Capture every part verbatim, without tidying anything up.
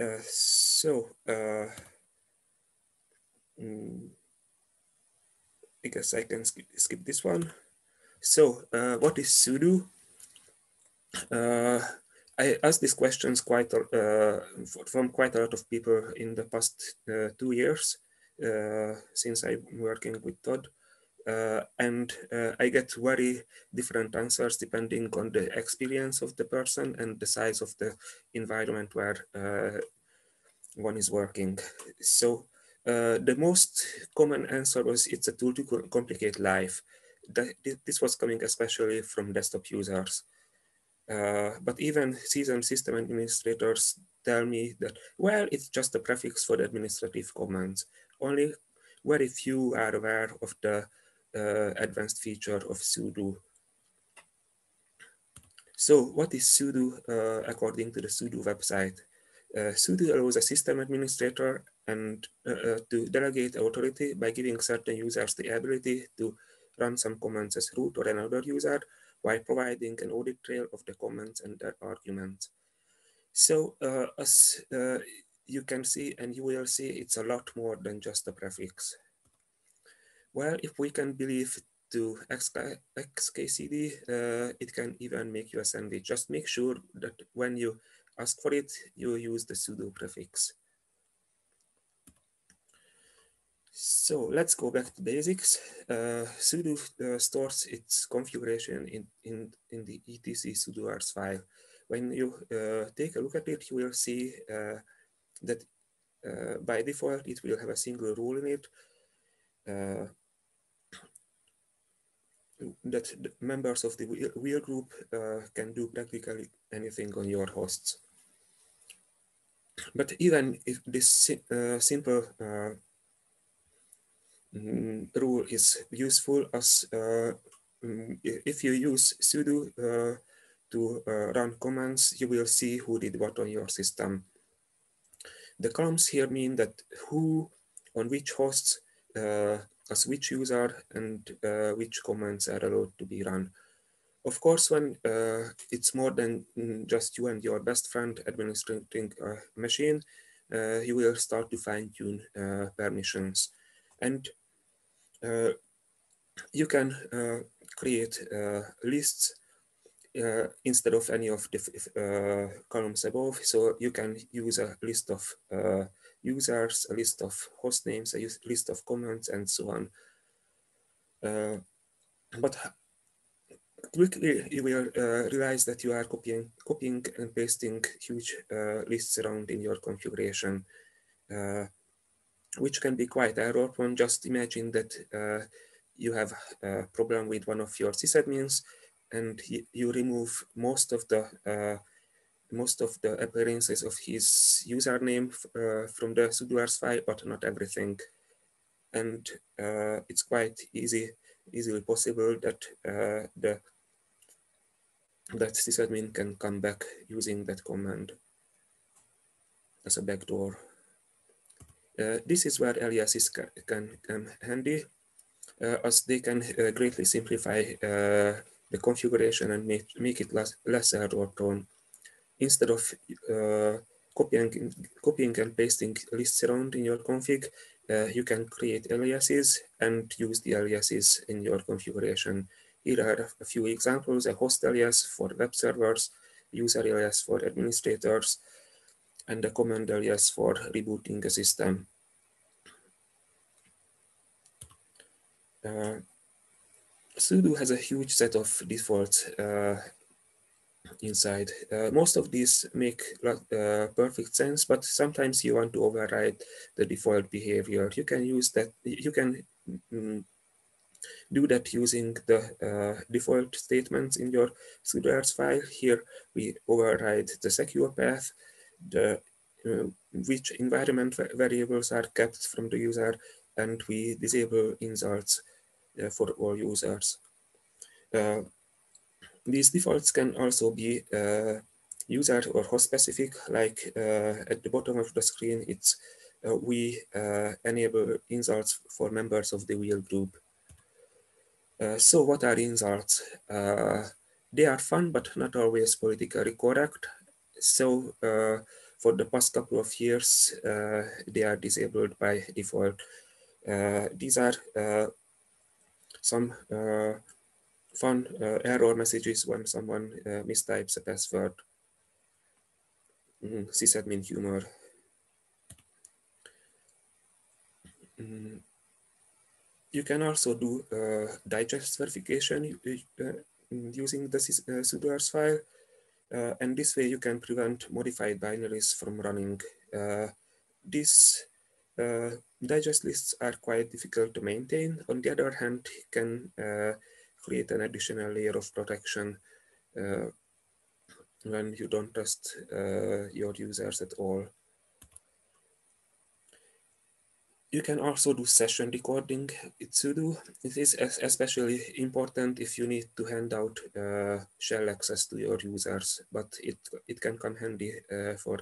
Uh, so, uh, mm, I guess I can skip, skip this one. So, uh, what is sudo? Uh, I asked these questions quite uh, from quite a lot of people in the past uh, two years uh, since I'm working with Todd, uh, and uh, I get very different answers depending on the experience of the person and the size of the environment where uh, one is working. So uh, the most common answer was it's a tool to complicate life. That, this was coming especially from desktop users. Uh, but even seasoned system administrators tell me that, well, it's just a prefix for the administrative commands. Only very few are aware of the uh, advanced feature of sudo. So what is sudo uh, according to the sudo website? Uh, sudo allows a system administrator and uh, uh, to delegate authority by giving certain users the ability to run some commands as root or another user, while providing an audit trail of the comments and their arguments. So uh, as uh, you can see, and you will see, it's a lot more than just a prefix. Well, if we can believe to X K C D, uh, it can even make you a sandwich. Just make sure that when you ask for it, you use the sudo prefix. So let's go back to basics. Uh, sudo uh, stores its configuration in, in, in the etc sudoers file. When you uh, take a look at it, you will see uh, that uh, by default, it will have a single rule in it uh, that the members of the wheel group uh, can do practically anything on your hosts. But even if this uh, simple uh, rule is useful, as uh, if you use sudo uh, to uh, run commands, you will see who did what on your system. The columns here mean that who, on which hosts, uh, as which user, and uh, which commands are allowed to be run. Of course, when uh, it's more than just you and your best friend administrating a machine, uh, you will start to fine-tune uh, permissions. And Uh, you can uh, create uh, lists uh, instead of any of the uh, columns above. So you can use a list of uh, users, a list of host names, a list of commands, and so on. Uh, but quickly you will uh, realize that you are copying, copying and pasting huge uh, lists around in your configuration, Uh, which can be quite error-prone. Just imagine that uh, you have a problem with one of your sysadmins, and he, you remove most of the uh, most of the appearances of his username uh, from the sudoers file, but not everything. And uh, it's quite easy, easily possible that uh, the that sysadmin can come back using that command as a backdoor. Uh, this is where aliases can, can come handy, uh, as they can uh, greatly simplify uh, the configuration and make, make it less, less error-prone. Instead of uh, copying, copying and pasting lists around in your config, uh, you can create aliases and use the aliases in your configuration. Here are a few examples: a host alias for web servers, user alias for administrators, and the command alias for rebooting a system. Uh, sudo has a huge set of defaults uh, inside. Uh, most of these make uh, perfect sense, but sometimes you want to override the default behavior. You can use that. You can mm, do that using the uh, default statements in your sudoers file. Here we override the secure path, the, uh, which environment variables are kept from the user, and we disable insults uh, for all users. Uh, these defaults can also be uh, user or host specific, like uh, at the bottom of the screen, it's uh, we uh, enable insults for members of the wheel group. Uh, so what are insults? Uh, they are fun, but not always politically correct. So, uh, for the past couple of years, uh, they are disabled by default. Uh, these are uh, some uh, fun uh, error messages when someone uh, mistypes a password. Mm, sysadmin humor. Mm. You can also do uh, digest verification uh, using the uh, sudoers file. Uh, and this way you can prevent modified binaries from running. Uh, these uh, digest lists are quite difficult to maintain. On the other hand, can uh, create an additional layer of protection uh, when you don't trust uh, your users at all. You can also do session recording with sudo. It is especially important if you need to hand out uh, shell access to your users, but it, it can come handy uh, for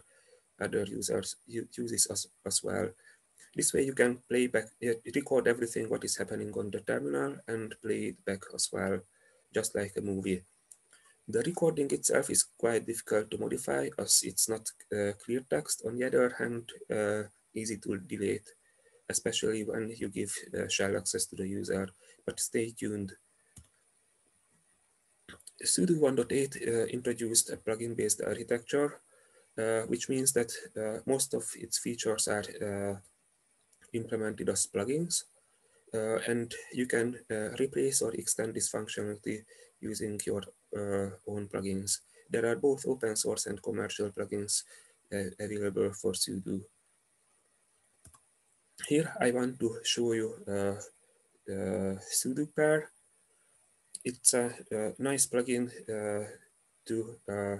other users uses as, as well. This way you can play back, record everything what is happening on the terminal and play it back as well, just like a movie. The recording itself is quite difficult to modify as it's not uh, clear text. On the other hand, uh, easy to delete, especially when you give uh, shell access to the user, but stay tuned. Sudo one point eight uh, introduced a plugin-based architecture, uh, which means that uh, most of its features are uh, implemented as plugins, uh, and you can uh, replace or extend this functionality using your uh, own plugins. There are both open source and commercial plugins uh, available for sudo. Here I want to show you uh, uh, Sudo Pair. It's a, a nice plugin uh, to uh,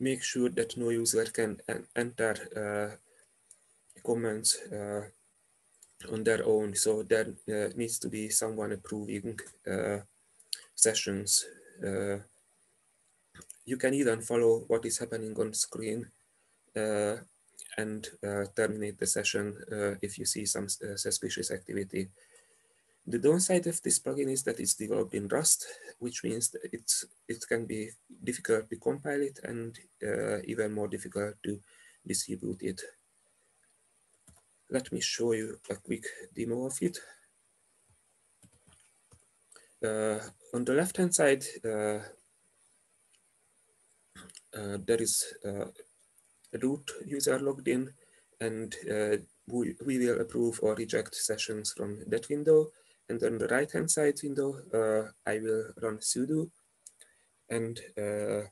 make sure that no user can en enter uh, comments uh, on their own. So there uh, needs to be someone approving uh, sessions. Uh, you can even follow what is happening on screen Uh, and uh, terminate the session uh, if you see some uh, suspicious activity. The downside of this plugin is that it's developed in Rust, which means that it's, it can be difficult to compile it and uh, even more difficult to distribute it. Let me show you a quick demo of it. Uh, on the left-hand side, uh, uh, there is uh, root user logged in, and uh, we, we will approve or reject sessions from that window. And on the right hand side window, uh, I will run sudo and uh,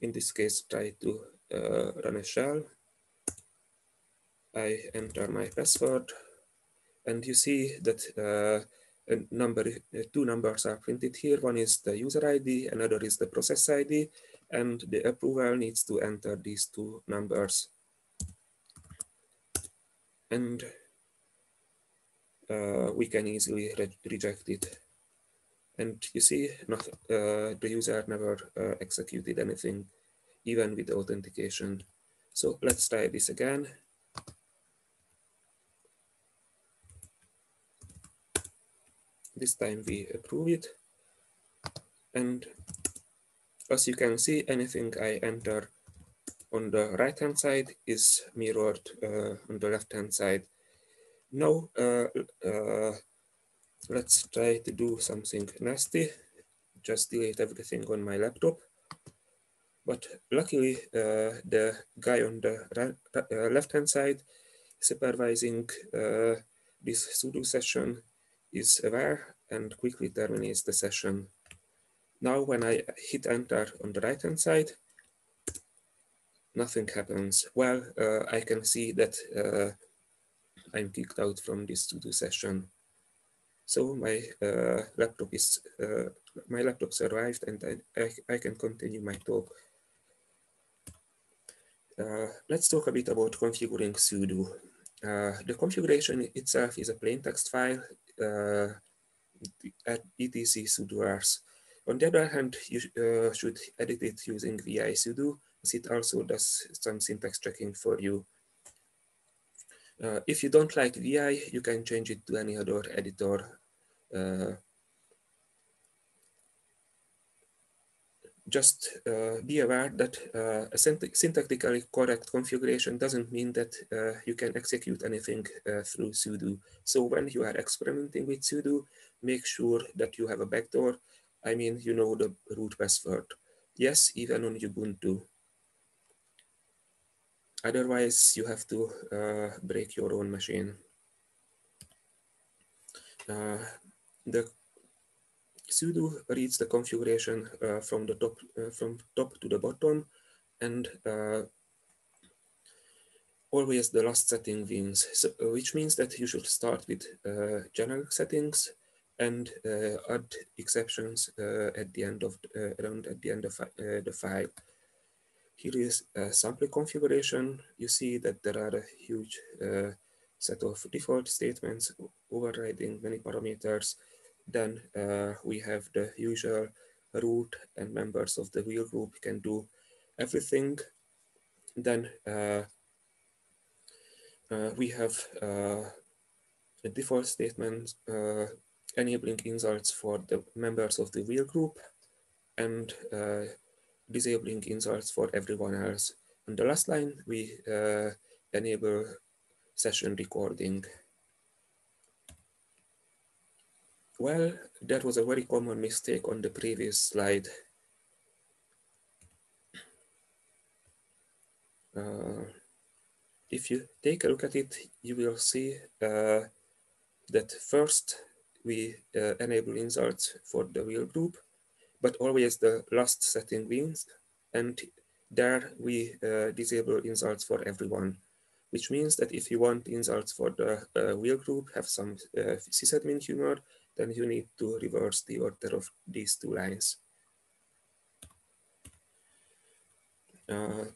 in this case try to uh, run a shell. I enter my password and you see that uh, a number, uh, two numbers are printed here. One is the user I D, another is the process I D. And the approval needs to enter these two numbers. And uh, we can easily re reject it. And you see, not, uh, the user never uh, executed anything, even with authentication. So let's try this again. This time we approve it. And as you can see, anything I enter on the right-hand side is mirrored uh, on the left-hand side. Now, uh, uh, let's try to do something nasty. Just delete everything on my laptop. But luckily, uh, the guy on the right, uh, left-hand side supervising uh, this sudo session is aware and quickly terminates the session. Now, when I hit enter on the right-hand side, nothing happens. Well, uh, I can see that uh, I'm kicked out from this sudo session. So my uh, laptop is uh, my laptop survived, and I, I can continue my talk. Uh, let's talk a bit about configuring sudo. Uh, the configuration itself is a plain text file uh, at etc sudoers. On the other hand, you uh, should edit it using vi sudo, as it also does some syntax checking for you. Uh, if you don't like vi, you can change it to any other editor. Uh, just uh, be aware that uh, a syntactically correct configuration doesn't mean that uh, you can execute anything uh, through sudo. So when you are experimenting with sudo, make sure that you have a backdoor. I mean, you know the root password. Yes, even on Ubuntu. Otherwise, you have to uh, break your own machine. Uh, the sudo reads the configuration uh, from the top, uh, from top to the bottom, and uh, always the last setting wins, so, which means that you should start with uh, generic settings and uh, add exceptions uh, at the end of uh, around at the end of uh, the file. Here is a sample configuration. You see that there are a huge uh, set of default statements overriding many parameters. Then uh, we have the usual root, and members of the wheel group can do everything. Then uh, uh, we have uh, the default statement uh, enabling insults for the members of the wheel group and uh, disabling insults for everyone else. On the last line, we uh, enable session recording. Well, that was a very common mistake on the previous slide. Uh, if you take a look at it, you will see uh, that first we uh, enable insults for the wheel group, but always the last setting wins, and there we uh, disable insults for everyone, which means that if you want insults for the uh, wheel group, have some uh, sysadmin humor, then you need to reverse the order of these two lines. Uh,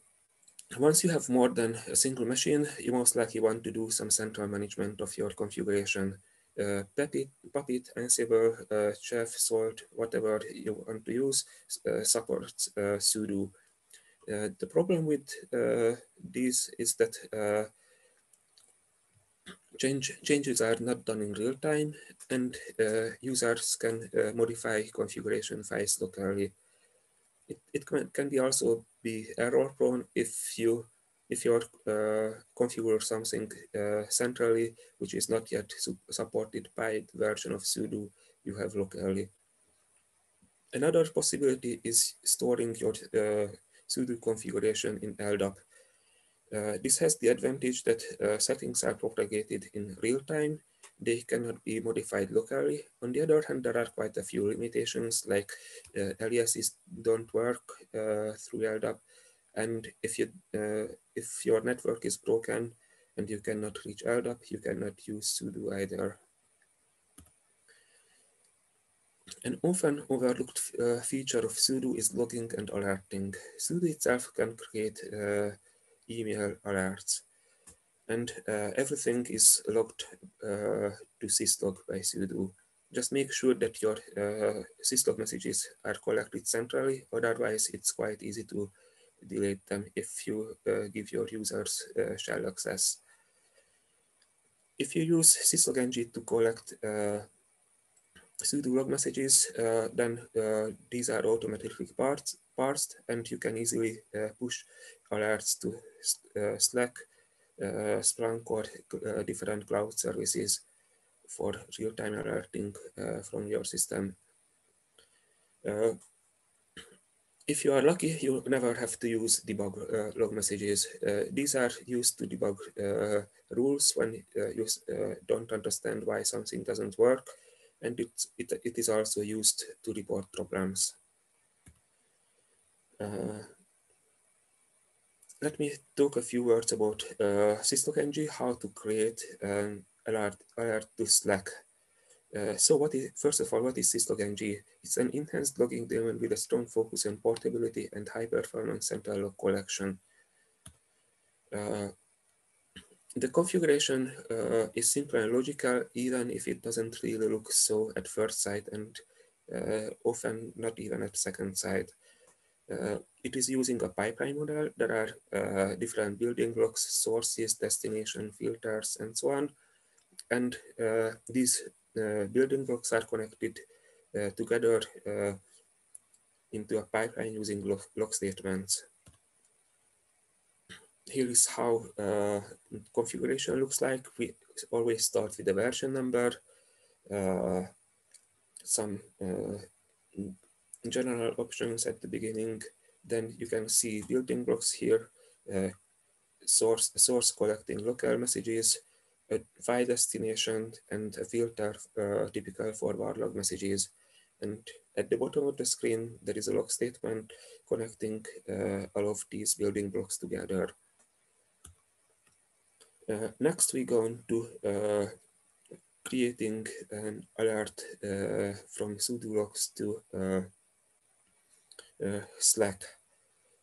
once you have more than a single machine, you most likely want to do some central management of your configuration. Uh, puppet, puppet, Ansible, uh, Chef, Salt, whatever you want to use, uh, supports uh, sudo. Uh, the problem with uh, these is that uh, Change, changes are not done in real time, and uh, users can uh, modify configuration files locally. It, it can, can be also be error prone if you if you uh, configure something uh, centrally, which is not yet su supported by the version of sudo you have locally. Another possibility is storing your uh, sudo configuration in L D A P. Uh, this has the advantage that uh, settings are propagated in real time. They cannot be modified locally. On the other hand, there are quite a few limitations, like uh, aliases don't work uh, through L D A P. And if, you, uh, if your network is broken and you cannot reach L D A P, you cannot use sudo either. An often overlooked uh, feature of sudo is logging and alerting. Sudo itself can create uh, email alerts, and uh, everything is logged uh, to syslog by sudo. Just make sure that your uh, syslog messages are collected centrally, otherwise it's quite easy to delete them if you uh, give your users uh, shell access. If you use syslog-ng to collect uh, sudo log messages, uh, then uh, these are automatically parsed, parsed, and you can easily uh, push alerts to uh, Slack, uh, Splunk, or uh, different cloud services for real-time alerting uh, from your system. Uh, if you are lucky, you never have to use debug uh, log messages. Uh, these are used to debug uh, rules when uh, you uh, don't understand why something doesn't work, and it, it, it is also used to report problems. Uh, Let me talk a few words about uh, syslog-ng, how to create an alert, alert to Slack. Uh, so what is, first of all, what is syslog-ng? It's an enhanced logging daemon with a strong focus on portability and high performance central log collection. Uh, the configuration uh, is simple and logical, even if it doesn't really look so at first sight, and uh, often not even at second sight. Uh, it is using a pipeline model. There are uh, different building blocks, sources, destination, filters, and so on. And uh, these uh, building blocks are connected uh, together uh, into a pipeline using block, block statements. Here is how uh, configuration looks like. We always start with the version number, uh, some uh, general options at the beginning. Then you can see building blocks here, uh, source, source collecting local messages, a file destination, and a filter uh, typical for warlog messages. And at the bottom of the screen, there is a log statement connecting uh, all of these building blocks together. Uh, next, we go on to uh, creating an alert uh, from sudo logs to uh, uh, Slack.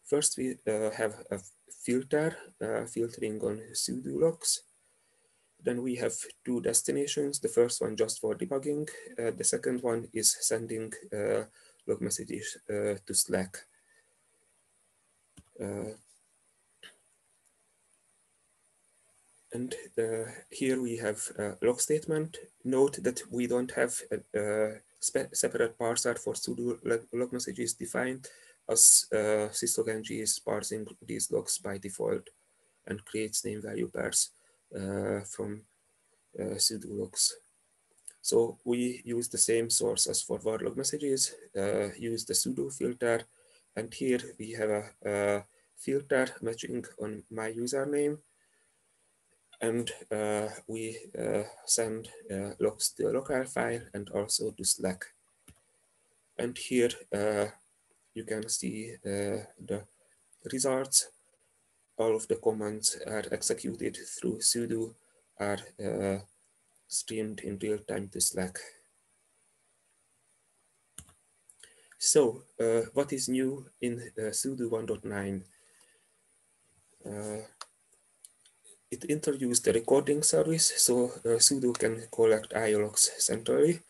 First, we uh, have a filter, uh, filtering on sudo logs. Then we have two destinations. The first one just for debugging. Uh, the second one is sending uh, log messages uh, to Slack. Uh, and uh, here we have a log statement. Note that we don't have a, a separate parser for sudo log messages defined, as uh, syslog-ng is parsing these logs by default and creates name value pairs Uh, from uh, sudo logs. So we use the same source as for warlog messages, uh, use the sudo filter, and here we have a, a filter matching on my username, and uh, we uh, send uh, logs to a local file and also to Slack. And here uh, you can see uh, the results. All of the commands are executed through sudo, are uh, streamed in real time to Slack. So uh, what is new in uh, sudo one point nine? Uh, it introduced the recording service, so uh, sudo can collect I O logs centrally.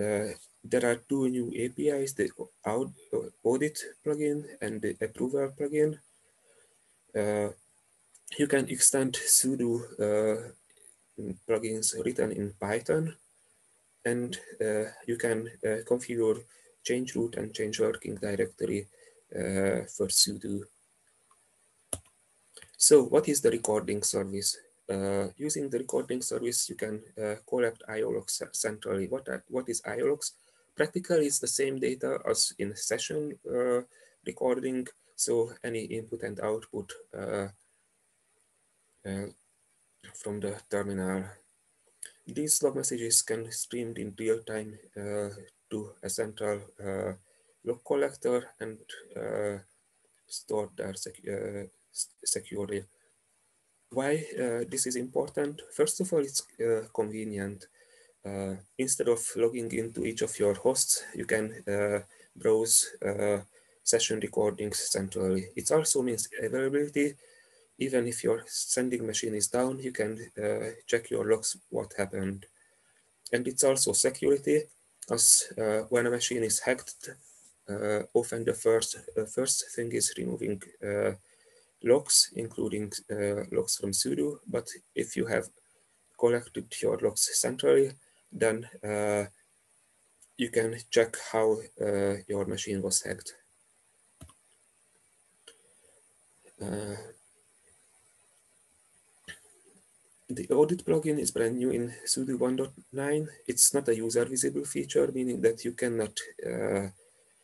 Uh, there are two new A P Is, the audit plugin and the approval plugin. Uh, you can extend sudo uh, plugins written in Python, and uh, you can uh, configure change root and change working directory uh, for sudo. So what is the recording service? Uh, using the recording service, you can uh, collect I O logs centrally. What, are, what is I O logs? Practically, it's the same data as in session uh, recording. So any input and output uh, uh, from the terminal. These log messages can be streamed in real time uh, to a central uh, log collector and uh, stored there sec uh, securely. Why uh, this is important? First of all, it's uh, convenient. Uh, instead of logging into each of your hosts, you can uh, browse uh, session recordings centrally. It also means availability. Even if your sending machine is down, you can uh, check your logs, what happened. And it's also security, as uh, when a machine is hacked, uh, often the first, uh, first thing is removing uh, logs, including uh, logs from sudo. But if you have collected your logs centrally, then uh, you can check how uh, your machine was hacked. Uh, the audit plugin is brand new in sudo one point nine. It's not a user visible feature, meaning that you cannot uh,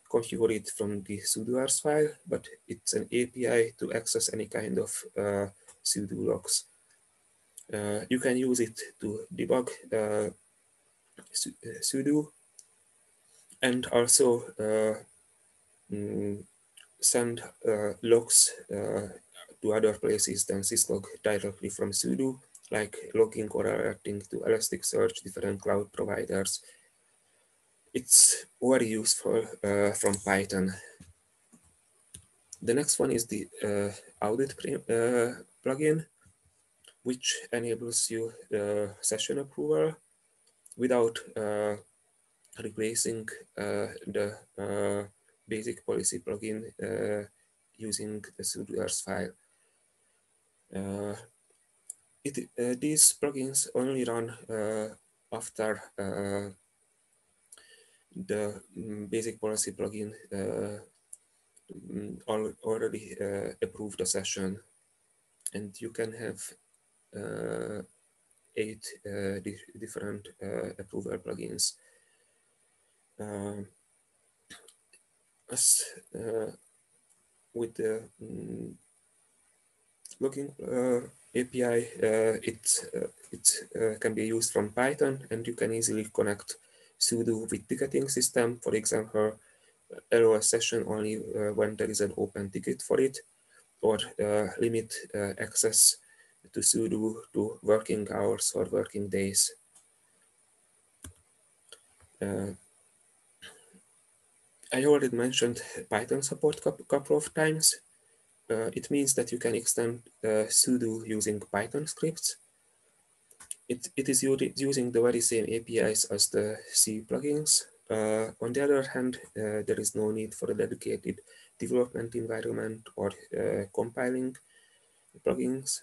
configure it from the sudo ars file, but it's an A P I to access any kind of uh, sudo logs. Uh, you can use it to debug uh, su uh, sudo, and also uh, mm, send uh, logs uh, to other places than syslog directly from sudo, like logging or alerting to Elasticsearch, different cloud providers. It's very useful uh, from Python. The next one is the uh, audit uh, plugin, which enables you uh, session approval without uh, replacing uh, the uh, basic policy plugin uh, using the sudo ars file. Uh, it, uh, these plugins only run uh, after uh, the basic policy plugin uh, already uh, approved a session, and you can have uh, eight uh, di different uh, approval plugins. Uh, as uh, with the um, looking uh, A P I, uh, it uh, it uh, can be used from Python, and you can easily connect sudo with ticketing system. For example, allow a session only uh, when there is an open ticket for it, or uh, limit uh, access to sudo to working hours or working days. Uh, I already mentioned Python support a couple of times. Uh, it means that you can extend uh, sudo using Python scripts. It, it is using the very same A P Is as the C plugins. Uh, on the other hand, uh, there is no need for a dedicated development environment or uh, compiling plugins.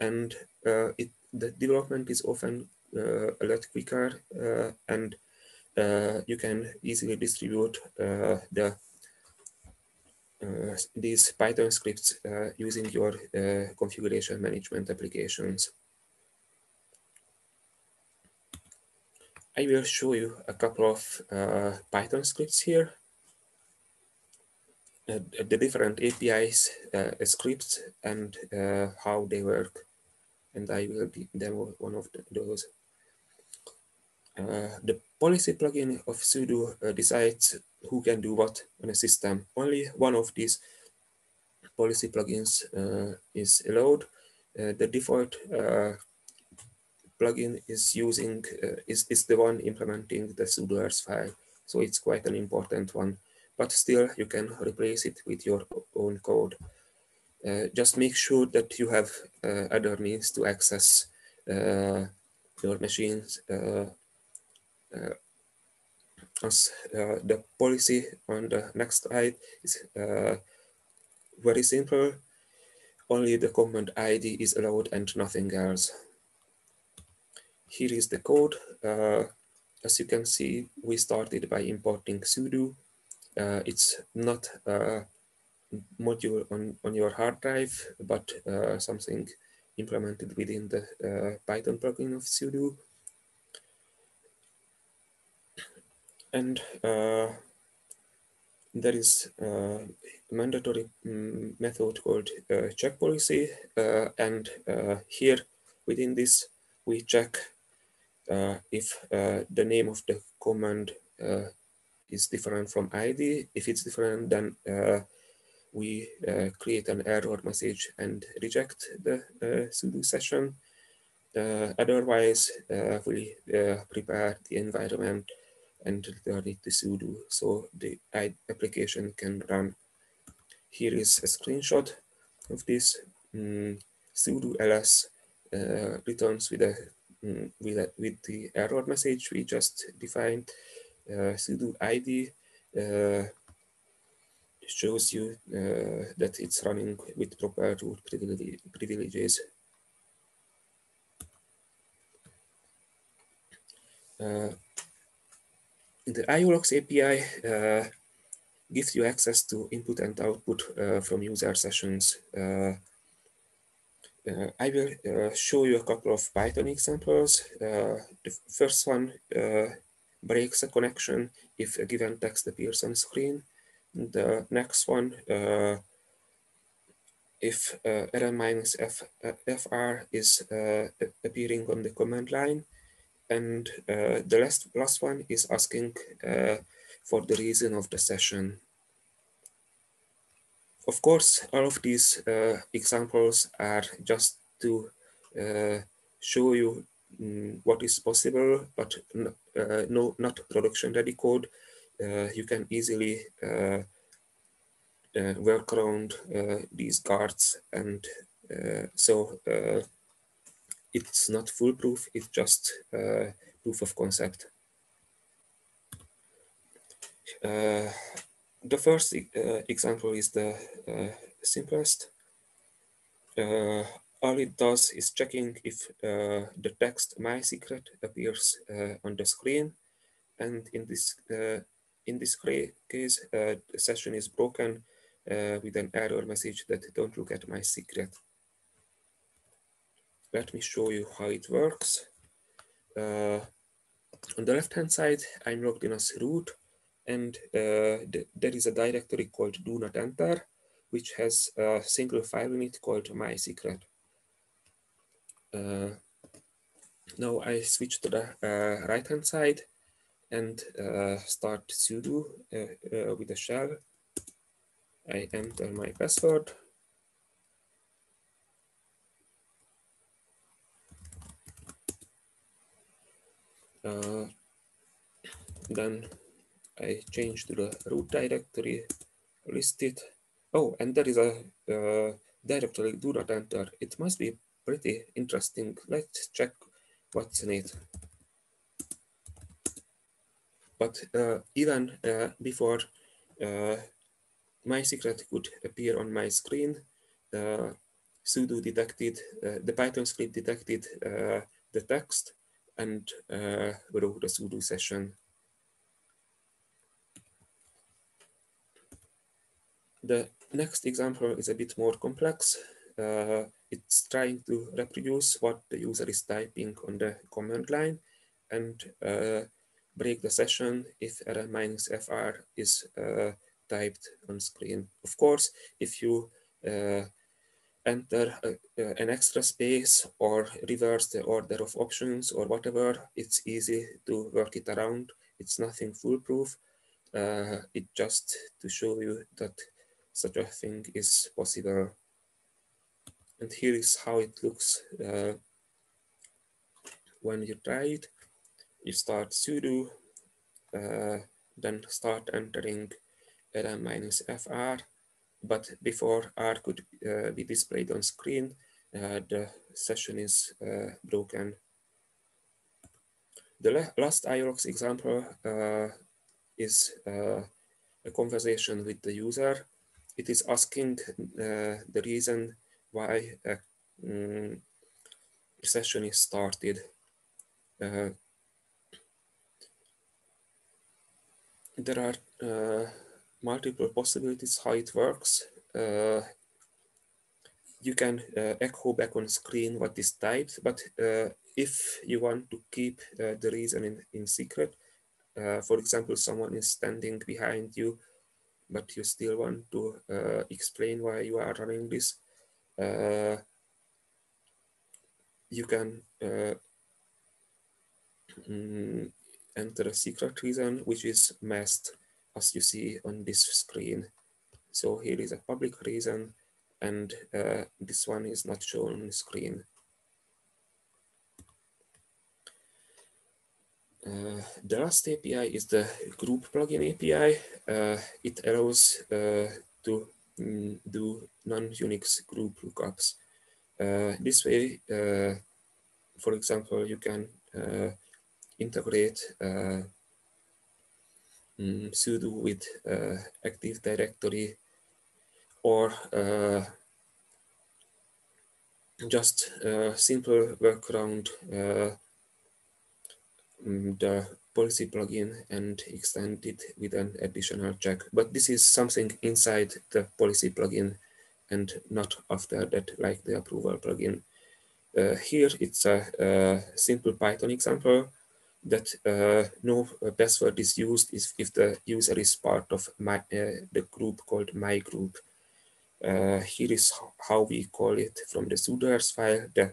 And uh, it, the development is often uh, a lot quicker, uh, and uh, you can easily distribute uh, the uh, these Python scripts uh, using your uh, configuration management applications. I will show you a couple of uh, Python scripts here. Uh, the different A P Is, uh, scripts, and uh, how they work. And I will demo one of the, those. Uh, the policy plugin of sudo uh, decides who can do what on a system. Only one of these policy plugins uh, is allowed. Uh, the default uh, plugin is using uh, is, is the one implementing the sudoers file, so it's quite an important one, but still you can replace it with your own code. Uh, just make sure that you have uh, other means to access uh, your machines, uh, uh, as uh, the policy on the next slide is uh, very simple. Only the command I D is allowed and nothing else. Here is the code. Uh, as you can see, we started by importing sudo. Uh, it's not a module on, on your hard drive, but uh, something implemented within the uh, Python plugin of sudo. And uh, there is a mandatory method called uh, check policy. Uh, and uh, here within this, we check uh, if uh, the name of the command uh, is different from I D. If it's different, then uh, we uh, create an error message and reject the uh, sudo session. Uh, otherwise, uh, we uh, prepare the environment and return it to sudo so the application can run. Here is a screenshot of this. Mm, sudo ls uh, returns with, a, mm, with, a, with the error message we just defined. Uh, sudo I D uh, shows you uh, that it's running with proper root privileges. Uh, the I O L O X A P I uh, gives you access to input and output uh, from user sessions. Uh, uh, I will uh, show you a couple of Python examples. Uh, the first one uh, breaks a connection if a given text appears on screen. The next one, uh, if uh, R N minus F R is uh, appearing on the command line. And uh, the last, last one is asking uh, for the reason of the session. Of course, all of these uh, examples are just to uh, show you what is possible, but uh, no, not production ready code. Uh, you can easily uh, uh, work around uh, these guards, and uh, so uh, it's not foolproof, it's just uh, proof of concept. Uh, the first uh, example is the uh, simplest. Uh, All it does is checking if uh, the text "My Secret" appears uh, on the screen. and in this uh, in this case, uh, the session is broken uh, with an error message that don't look at my secret. Let me show you how it works. Uh, on the left-hand side, I'm logged in as root, and uh, th there is a directory called do not enter, which has a single file in it called my secret. Uh, now I switch to the uh, right-hand side and uh, start sudo uh, uh, with a shell. I enter my password. Uh, then I change to the root directory, list it. Oh, and there is a uh, directory do not enter. It must be pretty interesting. Let's check what's in it. But uh, even uh, before uh, my secret could appear on my screen, uh, sudo detected, uh, the Python script detected uh, the text and uh, wrote a sudo session. The next example is a bit more complex. Uh, it's trying to reproduce what the user is typing on the command line and uh, break the session if error minus fr is uh, typed on screen. Of course, if you uh, enter a, uh, an extra space or reverse the order of options or whatever, it's easy to work it around. It's nothing foolproof. Uh, it's just to show you that such a thing is possible. And here is how it looks uh, when you try it. You start sudo, uh, then start entering error minus fr. But before R could uh, be displayed on screen, uh, the session is uh, broken. The last I O X example uh, is uh, a conversation with the user. It is asking uh, the reason why a um, session is started. Uh, there are uh, multiple possibilities how it works. Uh, you can uh, echo back on screen what is typed, but uh, if you want to keep uh, the reason in, in secret, uh, for example, someone is standing behind you, but you still want to uh, explain why you are running this, uh, you can uh, enter a secret reason, which is masked, as you see on this screen. So here is a public reason, and uh, this one is not shown on the screen. Uh, the last A P I is the group plugin A P I. Uh, it allows uh, to mm, do non-Unix group lookups. Uh, this way, uh, for example, you can uh, integrate uh, Mm, sudo with uh, Active Directory, or uh, just uh, simple work around uh, the policy plugin and extend it with an additional check. But this is something inside the policy plugin and not after that, like the approval plugin. Uh, here it's a, a simple Python example that uh, no password is used if, if the user is part of my, uh, the group called my group. Uh, here is how we call it from the sudoers file that,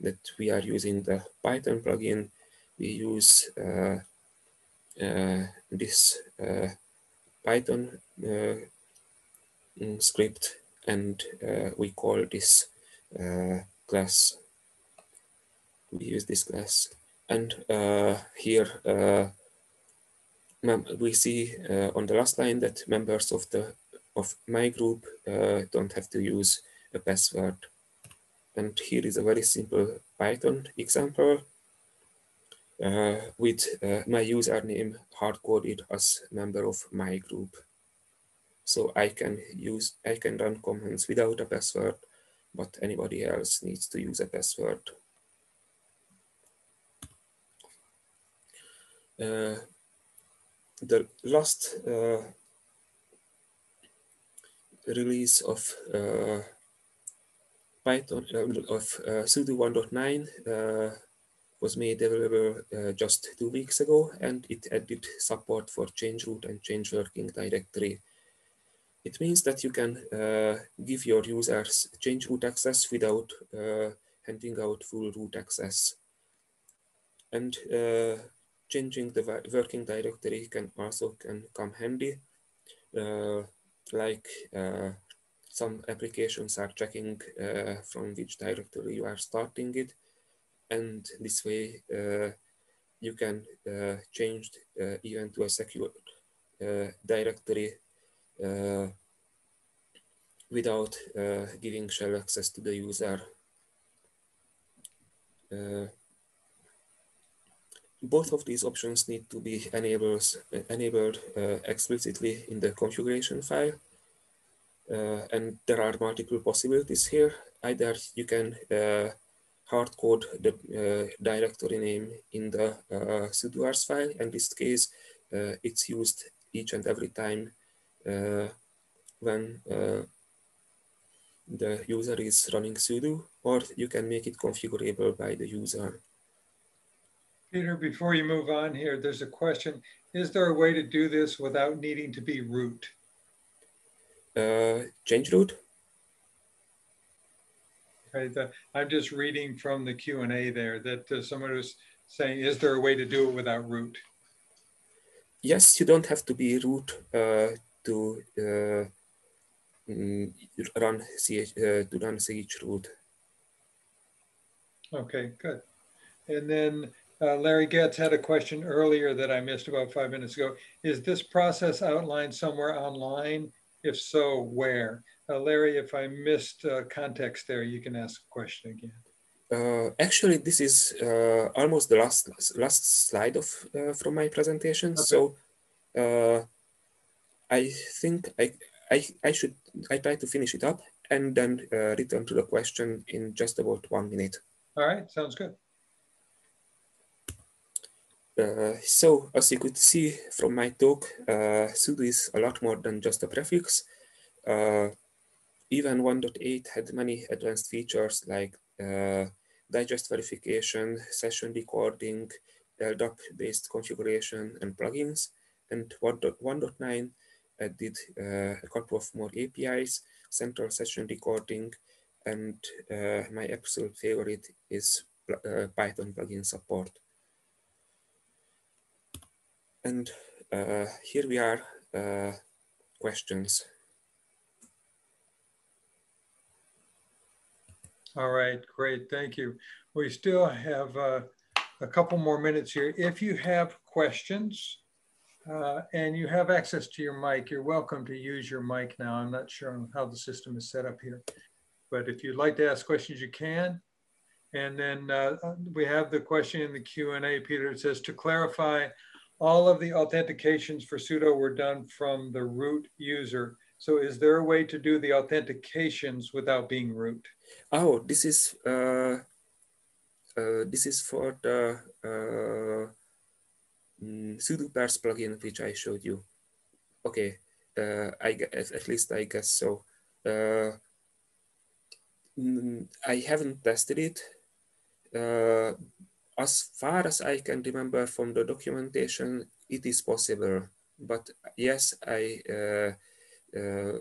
that we are using the Python plugin. We use uh, uh, this uh, Python uh, script, and uh, we call this uh, class. We use this class. And uh, here uh, we see uh, on the last line that members of the of my group uh, don't have to use a password. And here is a very simple Python example uh, with uh, my username hard-coded as member of my group. So I can use I can run commands without a password, but anybody else needs to use a password. Uh, the last uh, release of uh, Python, uh, of uh, sudo one point nine uh, was made available uh, just two weeks ago, and it added support for change root and change working directory. It means that you can uh, give your users change root access without uh, handing out full root access. And uh, changing the working directory can also can come handy, uh, like uh, some applications are checking uh, from which directory you are starting it. And this way uh, you can uh, change uh, even to a secure uh, directory uh, without uh, giving shell access to the user. Uh, both of these options need to be enables, enabled uh, explicitly in the configuration file. Uh, and there are multiple possibilities here. Either you can uh, hard code the uh, directory name in the uh, sudo ars file. In this case, uh, it's used each and every time uh, when uh, the user is running sudo, or you can make it configurable by the user. Peter, before you move on here, there's a question. Is there a way to do this without needing to be root? Uh, change root? I'm just reading from the Q and A there that uh, someone was saying, is there a way to do it without root? Yes, you don't have to be root uh, to, uh, run ch, uh, to run chroot. Okay, good. And then uh, Larry Getz had a question earlier that I missed about five minutes ago. Is this process outlined somewhere online? If so, where? Uh, Larry, if I missed uh, context there, you can ask a question again. Uh, actually, this is uh, almost the last last slide of uh, from my presentation. Okay. So uh, I think I, I I should I try to finish it up and then uh, return to the question in just about one minute. All right, sounds good. Uh, so as you could see from my talk, uh, sudo is a lot more than just a prefix. Uh, Even one point eight had many advanced features like uh, digest verification, session recording, L D A P-based configuration, and plugins. And one point nine added uh, a couple of more A P Is, central session recording, and uh, my absolute favorite is uh, Python plugin support. And uh, here we are, uh, questions. All right, great, thank you. We still have uh, a couple more minutes here. If you have questions uh, and you have access to your mic, you're welcome to use your mic now. I'm not sure on how the system is set up here, but if you'd like to ask questions, you can. And then uh, we have the question in the Q and A, Peter. It says, to clarify, all of the authentications for sudo were done from the root user. So is there a way to do the authentications without being root? Oh, this is uh, uh, this is for the uh, sudo pairs plugin which I showed you. Okay, uh, I guess, at least I guess so. Uh, I haven't tested it. Uh, as far as I can remember from the documentation, it is possible. But yes, I uh, uh,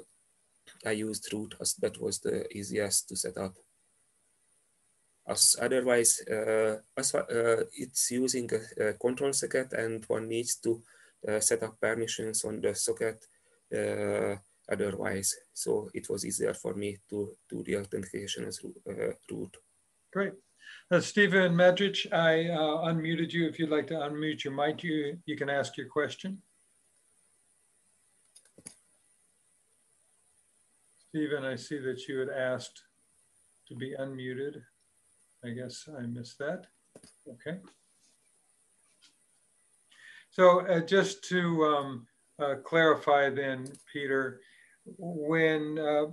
I used root as that was the easiest to set up. As otherwise, uh, as far, uh, it's using a, a control socket, and one needs to uh, set up permissions on the socket. Uh, otherwise, so it was easier for me to do the authentication as uh, root. Great. Uh, Stephen Medric, I uh, unmuted you. If you'd like to unmute your mic, you you can ask your question. Stephen, I see that you had asked to be unmuted. I guess I missed that. Okay. So uh, just to um, uh, clarify then, Peter, when uh,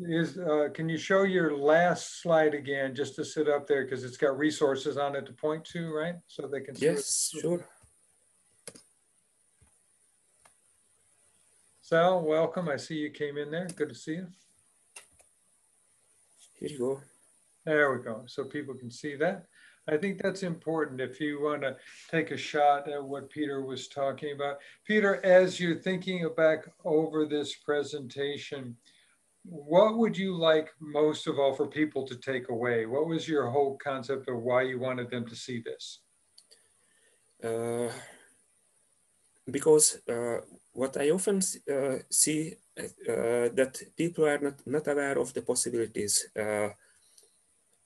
is, uh, can you show your last slide again just to sit up there because it's got resources on it to point to, right? So they can see. Yes, sure. Sal, welcome. I see you came in there. Good to see you. Here you go. There we go. So people can see that. I think that's important if you want to take a shot at what Peter was talking about. Peter, as you're thinking back over this presentation, what would you like most of all for people to take away? What was your whole concept of why you wanted them to see this? Uh, because uh, what I often uh, see uh, that people are not, not aware of the possibilities uh,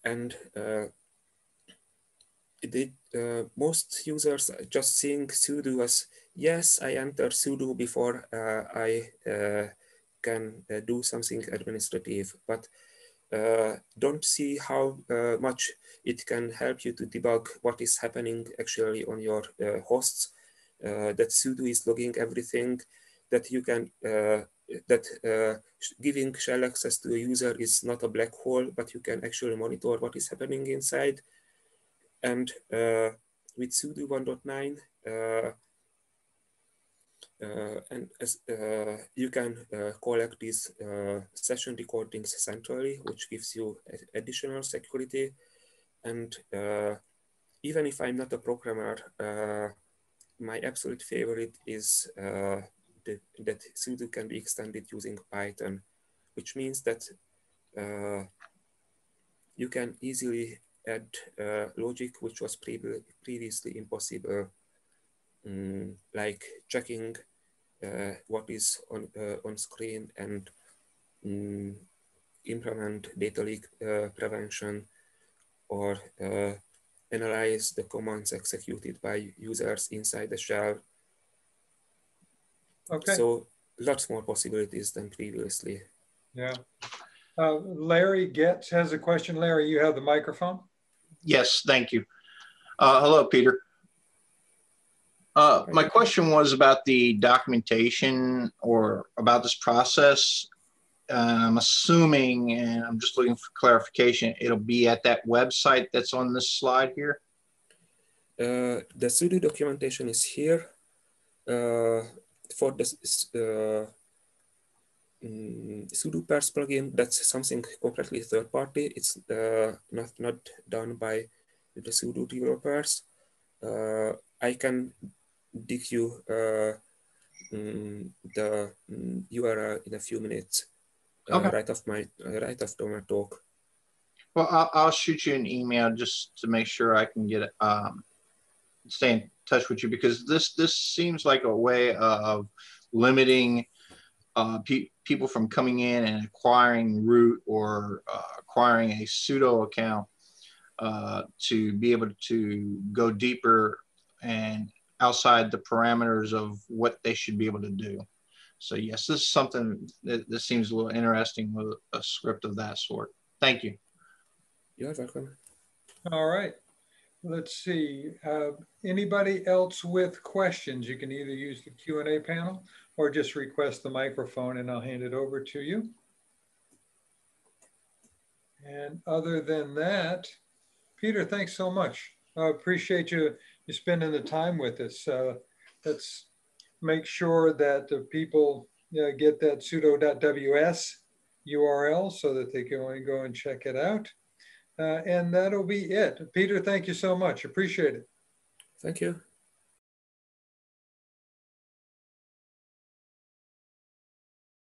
and uh, The, uh, most users are just seeing sudo as, yes, I enter sudo before uh, I uh, can uh, do something administrative, but uh, don't see how uh, much it can help you to debug what is happening actually on your uh, hosts, uh, that sudo is logging everything, that you can, uh, that uh, giving shell access to a user is not a black hole, but you can actually monitor what is happening inside. And uh, with sudo one point nine, uh, uh, and as, uh, you can uh, collect these uh, session recordings centrally, which gives you additional security. And uh, even if I'm not a programmer, uh, my absolute favorite is uh, the, that sudo can be extended using Python, which means that uh, you can easily add uh, logic which was pre previously impossible, mm, like checking uh, what is on, uh, on screen and mm, implement data leak uh, prevention, or uh, analyze the commands executed by users inside the shell. Okay. So lots more possibilities than previously. Yeah. Uh, Larry Getz has a question. Larry, you have the microphone. Yes, thank you. Uh, hello, Peter. Uh, my question was about the documentation or about this process. Uh, I'm assuming, and I'm just looking for clarification, it'll be at that website that's on this slide here? Uh, the sudo documentation is here. Uh, for this, uh, Mm, sudo pairs plugin, that's something completely third party. It's uh, not, not done by the sudo developers. Uh, I can dig you uh, mm, the mm, U R L in a few minutes, uh, okay. right, off my, uh, right after my talk. Well, I'll, I'll shoot you an email just to make sure I can get um, stay in touch with you, because this, this seems like a way of limiting Uh, pe people from coming in and acquiring root or uh, acquiring a sudo account uh, to be able to go deeper and outside the parameters of what they should be able to do. So yes, this is something that, that seems a little interesting with a script of that sort. Thank you. You're welcome. All right. Let's see. Uh, anybody else with questions? You can either use the Q and A panel or just request the microphone and I'll hand it over to you. And other than that, Peter, thanks so much. I appreciate you, you spending the time with us. Uh, let's make sure that the people uh, get that sudo dot w s U R L so that they can go and check it out. Uh, and that'll be it. Peter, thank you so much. Appreciate it. Thank you.